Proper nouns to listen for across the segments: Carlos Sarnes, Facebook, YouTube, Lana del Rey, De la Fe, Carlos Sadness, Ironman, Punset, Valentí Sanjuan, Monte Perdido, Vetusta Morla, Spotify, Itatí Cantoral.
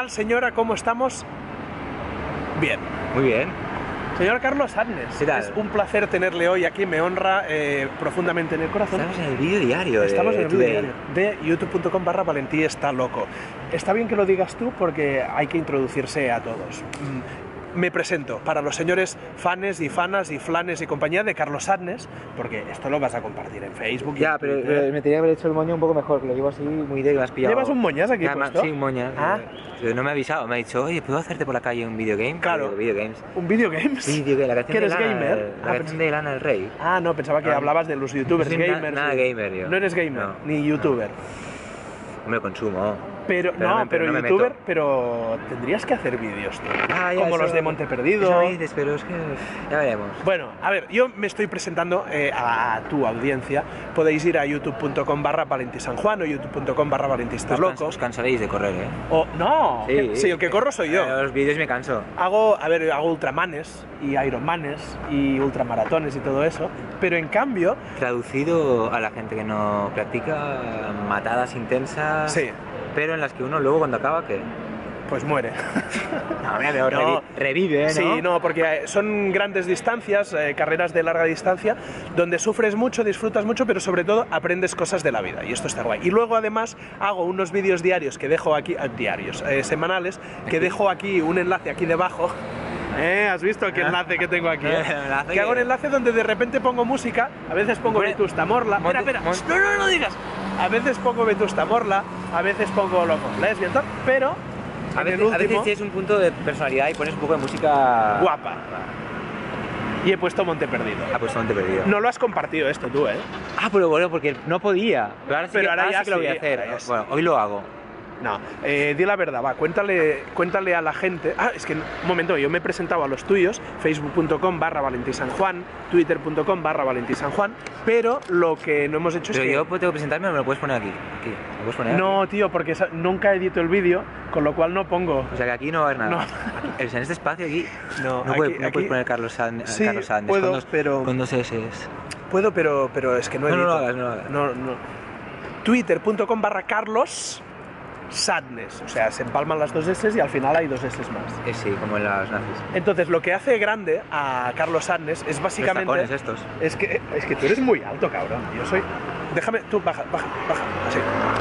tal, señora? ¿Cómo estamos? Bien. Muy bien. Señor Carlos Sadness, es un placer tenerle hoy aquí, me honra profundamente en el corazón. Estamos en el vídeo diario de youtube.com/Valentí está loco. Está bien que lo digas tú porque hay que introducirse a todos. Me presento para los señores fanes y fanas y flanes y compañía de Carlos Sadness, porque esto lo vas a compartir en Facebook. Ya, pero me tenía que haber hecho el moño un poco mejor, que lo llevo así muy de que me has pillado. ¿Llevas un moñas aquí puesto? Sí, un moñas. ¿Ah? No me ha avisado, me ha dicho, oye, ¿puedo hacerte por la calle un videogame? Claro. ¿Videogames? ¿Un videogame? Sí, la canción. ¿Que eres gamer? La canción de Lana del Rey. Ah, no, pensaba que hablabas de los youtubers gamers. Nada gamer, yo. No eres gamer, ni youtuber. No me consumo. Pero no youtuber, pero tendrías que hacer vídeos, tío. Como eso, los de Monte Perdido. Eso me dices, pero es que ya veremos. Bueno, a ver, yo me estoy presentando a tu audiencia. Podéis ir a youtube.com/Valentí Sanjuan o youtube.com/Valentí está loco. Os cansaréis de correr, ¿eh? O, no, sí, el que corro soy yo. Los vídeos me canso. Hago ultramanes y ironmanes y ultramaratones y todo eso, pero en cambio... Traducido a la gente que no practica, matadas intensas... Sí. Pero en las que uno luego cuando acaba, ¿qué? Pues muere. No, revive, ¿no? Sí, no, porque son grandes distancias, carreras de larga distancia, donde sufres mucho, disfrutas mucho, pero sobre todo aprendes cosas de la vida, y esto está guay. Y luego además hago unos vídeos diarios que dejo aquí, semanales, que dejo aquí un enlace aquí debajo. ¿Has visto qué enlace que tengo aquí? Que hago un enlace donde de repente pongo música, a veces pongo Vetusta Morla. Espera, no digas. A veces pongo Vetusta Morla, a veces pongo Locos Lesbian, pero a veces tienes un punto de personalidad y pones un poco de música guapa. Y he puesto Monte Perdido. Ha puesto Monte Perdido. No lo has compartido esto tú, ¿eh? Ah, pero bueno, porque no podía. Pero ahora sí que lo voy a hacer. Bueno, hoy lo hago. No, di la verdad, va, cuéntale a la gente... Ah, es que, un momento, yo me he presentado a los tuyos, facebook.com/Valentí Sanjuan, twitter.com/Valentí Sanjuan, pero lo que no hemos hecho es que... Pero yo tengo que presentarme, ¿me lo puedes poner aquí? ¿Me puedes poner aquí? Tío, porque nunca edito el vídeo, con lo cual no pongo... O sea, que aquí no va a haber nada. No. En este espacio aquí no puedes poner Carlos Sarnes. Sí, Carlos Sarnes, puedo, con dos S. Puedo, pero es que no edito. No lo hagas. Twitter.com/Carlos... Sadness, o sea, se empalman las dos S y al final hay dos S más. Sí, como en las nazis. Entonces, lo que hace grande a Carlos Sadness es básicamente... Los tacones estos. Es que tú eres muy alto, cabrón. Yo soy... Déjame, tú, baja.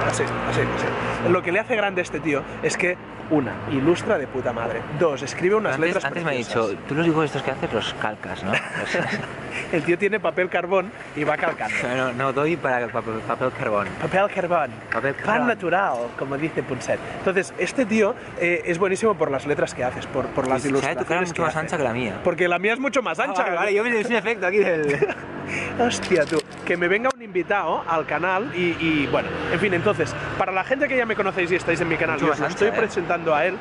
Así. Lo que le hace grande a este tío es que, una, ilustra de puta madre. Dos, escribe unas letras preciosas. Antes me ha dicho, tú los hijos estos que haces los calcas, ¿no? El tío tiene papel carbón y va calcando. No doy para papel carbón. Papel carbón. Pan natural, como dice Punset. Entonces, este tío es buenísimo por las letras que haces, por las ilustraciones. Tu cara es mucho más ancha que la mía. Porque la mía es mucho más ancha. Vale, yo me hice un efecto aquí del... Hostia, tú. Que me venga un invitado al canal y bueno, en fin, entonces, para la gente que ya me conocéis y estáis en mi canal, yo os estoy presentando a él.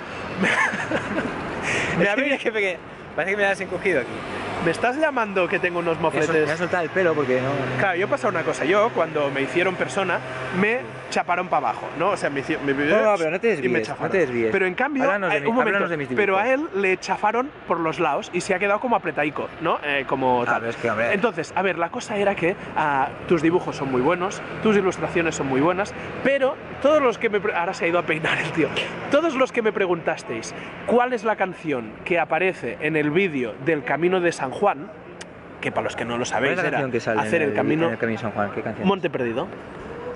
Parece que me has encogido aquí. ¿Me estás llamando que tengo unos mofletes? Me has soltado el pelo porque no... Claro, yo he pasado una cosa. Yo, cuando me hicieron persona, me chaparon para abajo, ¿no? O sea, me hicieron... pero no te desvíes, y me chafaron. No te desvíes. Pero en cambio... Pero a él le chafaron por los lados y se ha quedado como apretaico, ¿no? Como tal. Es que, hombre... Entonces, a ver, la cosa era que tus dibujos son muy buenos, tus ilustraciones son muy buenas, pero todos los que me... Ahora se ha ido a peinar el tío. Todos los que me preguntasteis cuál es la canción que aparece en el vídeo del Camino de San Juan, que para los que no lo sabéis era hacer el camino de San Juan. ¿Qué canción? Monte Perdido.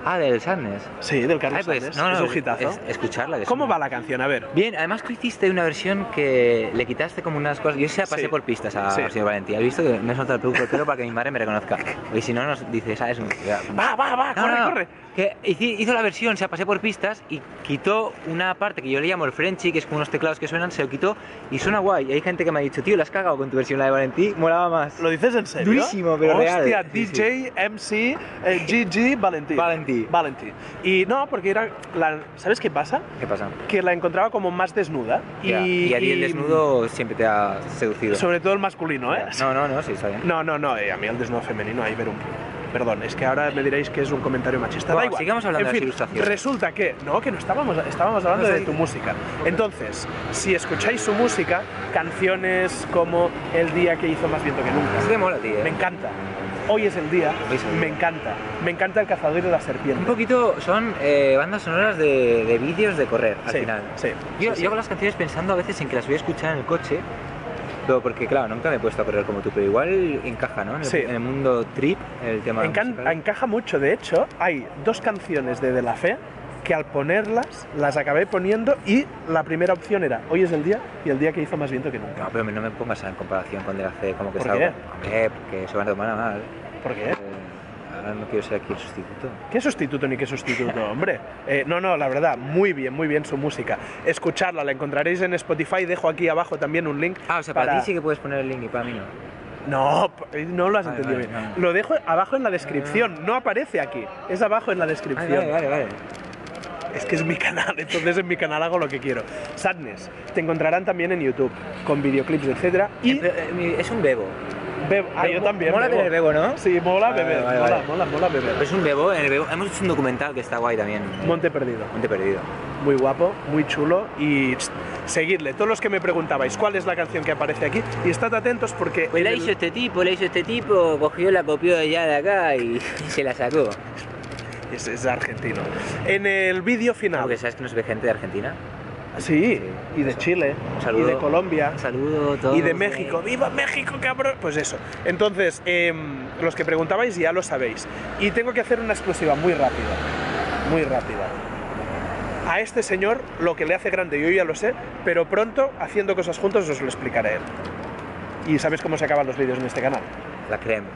Ah, del Sarnes. Sí, del Carlos Sarnes. No, es un hitazo. Escucharla. ¿Cómo va la canción? A ver. Bien, además tú hiciste una versión que le quitaste como unas cosas. Yo se la pasé por pistas a señor Valentí. ¿Has visto que me he soltado el peluco pero para que mi madre me reconozca? Y si no nos dice, ¿sabes? Va, corre. Que hizo la versión, se la pasé por pistas y quitó una parte que yo le llamo el Frenchy, que es como unos teclados que suenan, se lo quitó y suena guay. Y hay gente que me ha dicho, tío, ¿la has cagado con tu versión, la de Valentí? Molaba más. ¿Lo dices en serio? Durísimo, pero real. Hostia, DJ, MC, GG, Valentí. Y no, porque era... ¿Sabes qué pasa? ¿Qué pasa? Que la encontraba como más desnuda. Yeah. Y a ti el desnudo siempre te ha seducido. Sobre todo el masculino, ¿eh? No, sí, está bien. No, a mí el desnudo femenino ahí ver un poco. perdón, es que ahora me diréis que es un comentario machista. Bueno, da igual. Sigamos hablando de ilustraciones. Resulta que no estábamos hablando de tu música. Entonces, si escucháis su música, canciones como El día que hizo más viento que nunca. Se me mola, tío. Me encanta. Hoy es el día, me encanta. Me encanta El cazador de la serpiente. Un poquito son bandas sonoras de vídeos de correr, al final. Sí, yo con las canciones pensando a veces en que las voy a escuchar en el coche, pero porque, claro, nunca me he puesto a correr como tú, pero igual encaja, ¿no? En el mundo trip, el tema encaja mucho. De hecho, hay dos canciones de La Fe que al ponerlas, las acabé poniendo y la primera opción era Hoy es el día y El día que hizo más viento que nunca. No, pero no me pongas en comparación con De la Fe, como que es algo... Hombre, porque se van a tomar mal. ¿Por qué? Ahora no quiero ser aquí el sustituto. ¿Qué sustituto ni qué sustituto, hombre? No, la verdad, muy bien su música. Escucharla, la encontraréis en Spotify, dejo aquí abajo también un link. Ah, o sea, para ti sí que puedes poner el link y para mí no. No lo has entendido bien. Vale. Lo dejo abajo en la descripción, no aparece aquí, es abajo en la descripción. Vale. Es que es mi canal, entonces en mi canal hago lo que quiero. Sadness, te encontrarán también en YouTube, con videoclips, etc. Y... es un bebo. Yo también. Mola beber bebo, ¿no? Sí, mola beber, mola beber. Pero es un bebo, en el bebo. Hemos hecho un documental que está guay también. Monte Perdido. Monte Perdido. Muy guapo, muy chulo y seguidle. Todos los que me preguntabais cuál es la canción que aparece aquí, y estad atentos porque... Pues la hizo este tipo, cogió, la copió allá de acá y se la sacó. Es argentino. En el vídeo final... Porque sabes que nos ve gente de Argentina. Sí, y de Chile, y de Colombia, y de México. ¡Viva México, cabrón! Pues eso. Entonces, los que preguntabais ya lo sabéis. Y tengo que hacer una exclusiva muy rápida. Muy rápida. A este señor lo que le hace grande, yo ya lo sé, pero pronto, haciendo cosas juntos, os lo explicaré él. ¿Y sabéis cómo se acaban los vídeos en este canal? La crema.